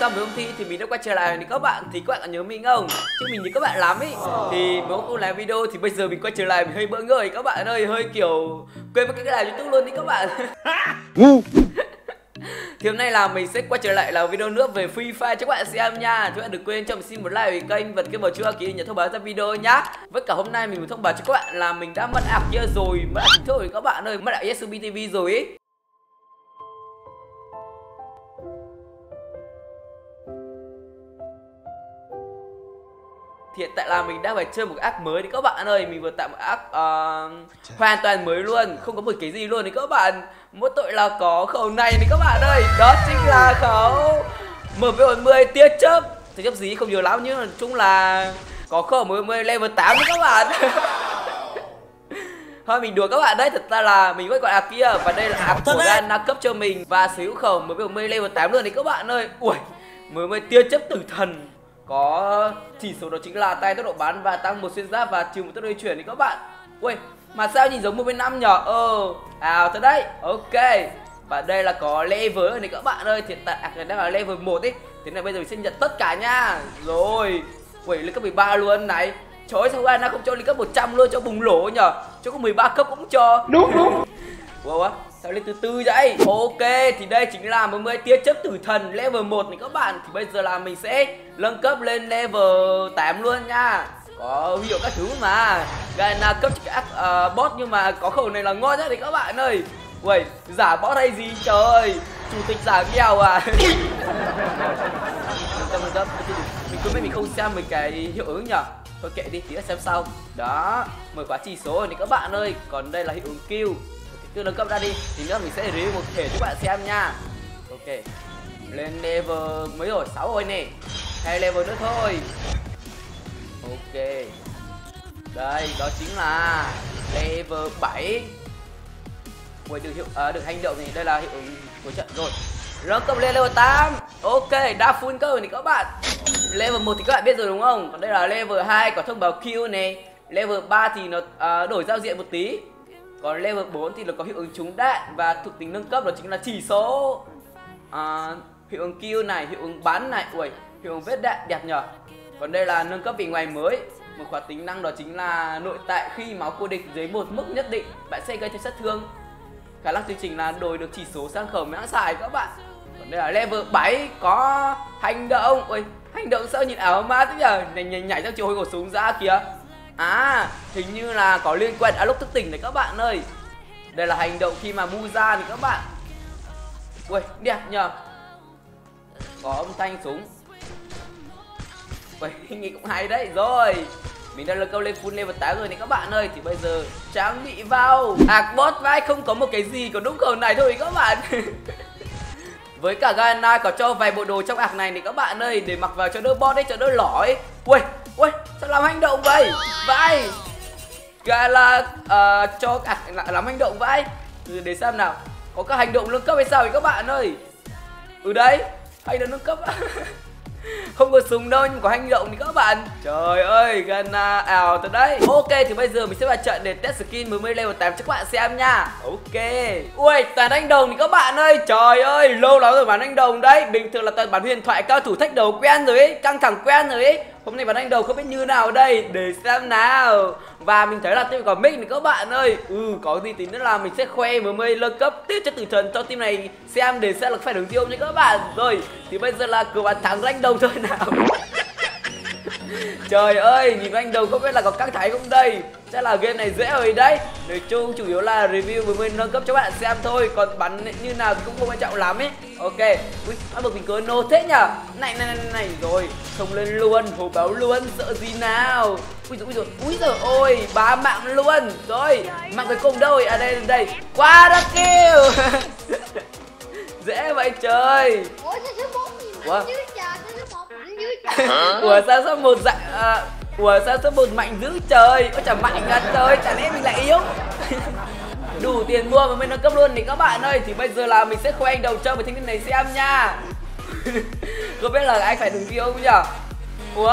xong với ông Thi thì mình đã quay trở lại với các bạn. Thì các bạn có nhớ mình không? Chứ mình nhớ các bạn lắm ý. Thì mới không làm video thì bây giờ mình quay trở lại, mình hơi bỡ ngỡ các bạn ơi, hơi kiểu quên mất cái làm YouTube luôn đi các bạn. Thì hôm nay là mình sẽ quay trở lại làm video nữa về Free Fire cho các bạn xem nha. Các bạn đừng quên cho mình xin một like về kênh, bật cái vào chuông ký nhấn thông báo ra video nhá. Với cả hôm nay mình muốn thông báo cho các bạn là mình đã mất app kia rồi, mất app thôi các bạn ơi, mất app YesUB TV rồi ý. Hiện tại là mình đang phải chơi một app mới đấy các bạn ơi. Mình vừa tạo một app hoàn toàn mới luôn, không có một cái gì luôn đấy các bạn. Mỗi tội là có khẩu này đấy các bạn ơi. Đó chính là khẩu MP40 Tia Chớp. Tia Chớp gì không nhiều lắm nhưng mà chung là có khẩu MP40 level 8 đấy các bạn. Thôi mình đùa các bạn đấy, thật ra là mình vẫn còn app kia. Và đây là app của Garena cấp cho mình. Và sở hữu khẩu MP40 level 8 luôn đấy các bạn ơi. Ui, MP40 Tia Chớp tử thần có chỉ số đó chính là tay tốc độ bắn và tăng 1 xuyên giáp và trừ 1 tốc độ di chuyển thì các bạn. Ui, mà sao nhìn giống 1.5 nhỏ. Ảo thật đấy. Ok. Và đây là có level này các bạn ơi, hiện tại đang là level 1 ấy. Thế này bây giờ mình sẽ nhận tất cả nha. Rồi. Ui, lên cấp 13 luôn này. Trời ơi, sao Garena không cho lên cấp 100 luôn cho bùng lổ nhở. Cho có 13 cấp cũng cho. Đúng đúng. Wow á. Sao lên từ từ vậy? Ok, thì đây chính là 40 Tia Chớp tử thần level 1 này các bạn. Thì bây giờ là mình sẽ nâng cấp lên level 8 luôn nha. Có huy hiệu các thứ mà Garena cấp cho các boss, nhưng mà có khẩu này là ngon nhất đấy các bạn ơi. Uầy, giả boss hay gì trời ơi. Chủ tịch giả nghèo à. Mình cứ biết mình không xem mấy cái hiệu ứng nhở. Thôi kệ đi, tí nữa xem sau. Đó, mở quá chỉ số rồi này các bạn ơi. Còn đây là hiệu ứng kill. Cứ nâng cấp ra đi, thì nữa mình sẽ review một thể cho các bạn xem nha. Ok, lên level mấy rồi? 6 rồi nè, 2 level nữa thôi. Ok, đây đó chính là level 7. Ui, được hiệu được hành động thì đây là hiệu ứng của trận rồi. Nâng cấp lên level 8. Ok, đã full cơ thì các bạn. Level 1 thì các bạn biết rồi đúng không? Còn đây là level 2 có thông báo kill nè. Level 3 thì nó đổi giao diện một tí. Còn level 4 thì nó có hiệu ứng trúng đạn. Và thuộc tính nâng cấp đó chính là chỉ số hiệu ứng kill này, hiệu ứng bắn này. Ui, hiệu ứng vết đạn đẹp nhở. Còn đây là nâng cấp vì ngoài mới. Một khóa tính năng đó chính là nội tại khi máu cô địch dưới một mức nhất định, bạn sẽ gây thêm sát thương. Khả năng chương trình là đổi được chỉ số sang khẩu mới hãng xài các bạn. Còn đây là level 7 có hành động. Ui, hành động sao nhìn ảo ma thế nhở. Nhảy theo chiều hồi của súng ra kìa. À, hình như là có liên quan đến lúc thức tỉnh đấy các bạn ơi. Đây là hành động khi mà Muzan thì các bạn. Ui, đẹp nhờ. Có âm thanh súng. Ui, nghĩ cũng hay đấy. Rồi, mình đã nâng cao lên full level 8 rồi này các bạn ơi. Thì bây giờ trang bị vào boss vai không có một cái gì, có đúng cầu này thôi các bạn. Với cả Garena có cho vài bộ đồ trong ạc này thì các bạn ơi, để mặc vào cho đỡ boss ấy, cho đỡ lỏ ấy. Ui, ui, sao làm hành động vậy? Vãi, Garena cho làm hành động vãi. Để xem nào, có các hành động nâng cấp hay sao vậy các bạn ơi. Ừ đấy, hành động nâng cấp. Không có súng đâu nhưng có hành động thì các bạn. Trời ơi, Garena ảo thật đấy. Ok, thì bây giờ mình sẽ vào trận để test skin mới level 8 cho các bạn xem nha. Ok. Ui, toàn đánh đồng thì các bạn ơi. Trời ơi, lâu lắm rồi bán đánh đồng đấy. Bình thường là toàn bán huyền thoại, cao thủ thách đấu quen rồi ấy, căng thẳng quen rồi ấy. Hôm nay bán đánh đầu không biết như nào đây, để xem nào. Và mình thấy là team có mic này các bạn ơi. Có gì tí nữa là mình sẽ khoe mới nâng cấp tiếp cho tử thần cho team này xem, để xem là phải đứng gì không nha các bạn. Rồi, thì bây giờ là cứ bàn thắng đánh đầu thôi nào. Trời ơi, nhìn đánh đầu không biết là có căng thái không đây. Chắc là game này dễ rồi đấy. Nói chung chủ yếu là review mới nâng cấp cho bạn xem thôi, còn bắn như nào cũng không quan trọng lắm ấy. Ok, ui, bắt buộc mình cứ nô thế nhở. Này rồi, không lên luôn, hổ báo luôn, sợ gì nào. Ui giời ôi, 3 mạng luôn. Rồi, mạng cuối cùng đâu? À đây, quá đã kêu. Dễ vậy trời. Ủa? Ủa sao sắp một dạng ủa sao sắp một mạnh dữ trời. Ôi chả mạnh ngặt trời, chả lẽ mình lại yếu. Đủ tiền mua mà mình nâng cấp luôn thì các bạn ơi. Thì bây giờ là mình sẽ khoe anh đầu chơi với thanh niên này xem nha. Không biết là anh phải đứng gì không nhở. Ủa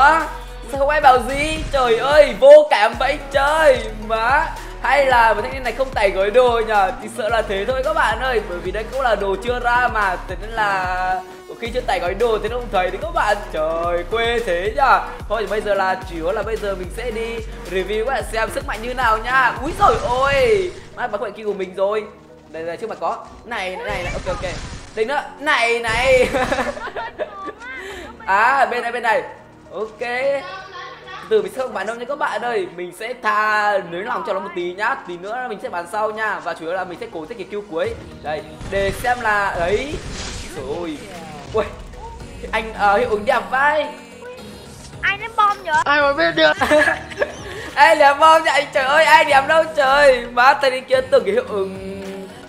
sao không ai bảo gì. Trời ơi, vô cảm vậy trời. Má, hay là với thanh niên này không tẩy gói đồ nhở. Thì sợ là thế thôi các bạn ơi. Bởi vì đây cũng là đồ chưa ra mà, thế nên là khi chân tay gói đồ thì nó không thấy đấy các bạn. Trời, quê thế nhá. Thôi thì bây giờ là chủ yếu là bây giờ mình sẽ đi review các bạn xem sức mạnh như nào nha. Úi rồi ôi, mãi bắn quậy kia của mình rồi. Đây đây trước mặt có. Này, ok. Đây nữa. Này. À bên này. Ok. Từ mình sẽ không bán đâu nha các bạn ơi. Mình sẽ tha nới lòng cho nó một tí nhá. Tí nữa mình sẽ bán sau nha. Và chủ yếu là mình sẽ cố sẽ kịp kill cuối. Đây, để xem là ấy. Trời ơi. Anh hiệu ứng đẹp vai. Ai ném bom vậy? Ai mà biết được. Ai ném bom vậy? Trời ơi, ai ném đâu trời. Má tay đi kia tưởng cái hiệu ứng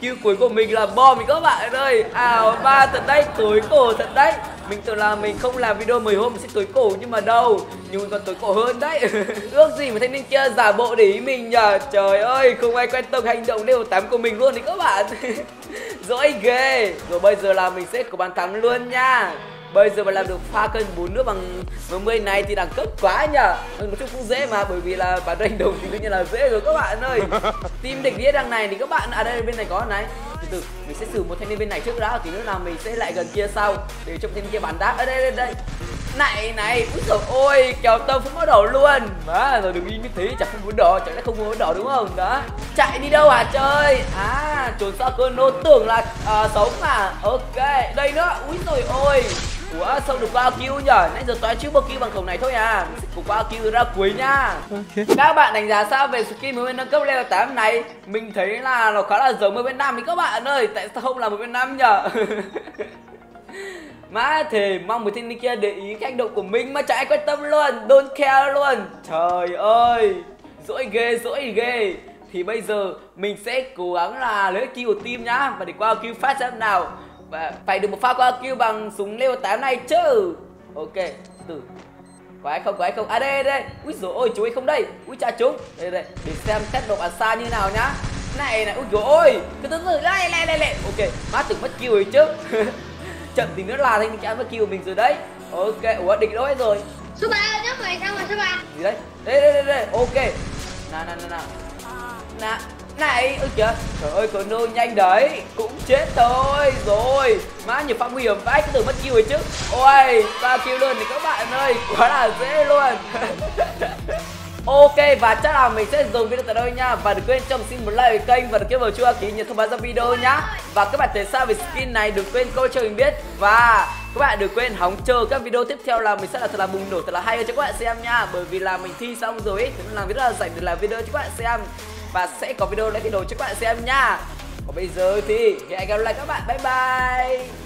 kill cuối của mình là bom mình các bạn ơi. Ảo ba thật đấy, tối cổ thật đấy. Mình tưởng là mình không làm video 10 hôm mình sẽ tối cổ nhưng mà đâu, nhưng mình còn tối cổ hơn đấy. Ước gì mà thanh niên kia giả bộ để ý mình nhờ. Trời ơi, không ai quen tâm hành động level 8 của mình luôn đấy các bạn. Dỗi ghê. Rồi bây giờ là mình sẽ có bàn thắng luôn nha. Bây giờ mà làm được pha cân 4 nước bằng 10 này thì đẳng cấp quá nhờ. Nói chung cũng dễ mà, bởi vì là bản đánh đồng thì tự nhiên là dễ rồi các bạn ơi. Team địch đĩa đằng này thì các bạn, à đây bên này có này. Từ mình sẽ xử một thanh niên bên này trước đã, thì nữa là mình sẽ lại gần kia sau để cho thanh niên kia bắn đá. Ở đây. Này, úi trời ơi, kèo tâm không có đỏ luôn. Má rồi đừng im như thế, chẳng không muốn đỏ, chẳng lẽ không muốn đỏ đúng không? Đó. Chạy đi đâu hả trời? À, trốn sau cơn nô tưởng là sống mà. Ok, đây nữa. Úi trời ơi. Ủa sao được bao kill nhở? Nãy giờ toán trước bao kill bằng khẩu này thôi à. Mình sẽ cùng bao kill ra cuối nha. Okay. Các bạn đánh giá sao về skin mới nâng cấp level 8 này? Mình thấy là nó khá là giống với bên Nam ý các bạn ơi. Tại sao không là một bên Nam nhở? Má thề, mong một thanh niên kia để ý cái hành động của mình mà chẳng ai quan tâm luôn. Don't care luôn. Trời ơi, dỗi ghê. Thì bây giờ mình sẽ cố gắng là lấy kill của team nhá. Và để qua kill phát xem nào. Và phải được một pha qua kill bằng súng level 8 này chứ. Ok, từ có ai không? À đây. Úi dồi ôi, chú ấy không đây. Úi cha chúng. Đây. Để xem test độ bắn xa như nào nhá. Này, úi dồi ôi. Cứ từ lại. Ok, má tưởng mất kill ấy chứ. Chậm tí nữa là thanh chán mất kill của mình rồi đấy. Ok, ủa địch đâu hết rồi. Số 3 nhá, mày sao mà số 3. Gì đấy? Đây. Ok. Nào. Này, ơi kìa. Trời ơi, có nô nhanh đấy. Cũng chết thôi. Rồi. Má nhiều pha nguy hiểm vãi, cứ tưởng mất kill rồi chứ. Ôi, 3 kill luôn thì các bạn ơi, quá là dễ luôn. Ok, và chắc là mình sẽ dùng video tại đây nha. Và đừng quên cho mình xin một like về kênh và đừng quên vào chuông ký nhấn thông báo ra video nhá. Và các bạn thấy sao về skin này đừng quên comment cho mình biết. Và các bạn đừng quên hóng chờ các video tiếp theo là mình sẽ là thật là bùng nổ, thật là hay cho các bạn xem nha. Bởi vì là mình thi xong rồi ấy, thì làm rất là rảnh để làm video cho các bạn xem. Và sẽ có video lấy cái đồ cho các bạn xem nha. Còn bây giờ thì hẹn gặp lại các bạn, bye bye.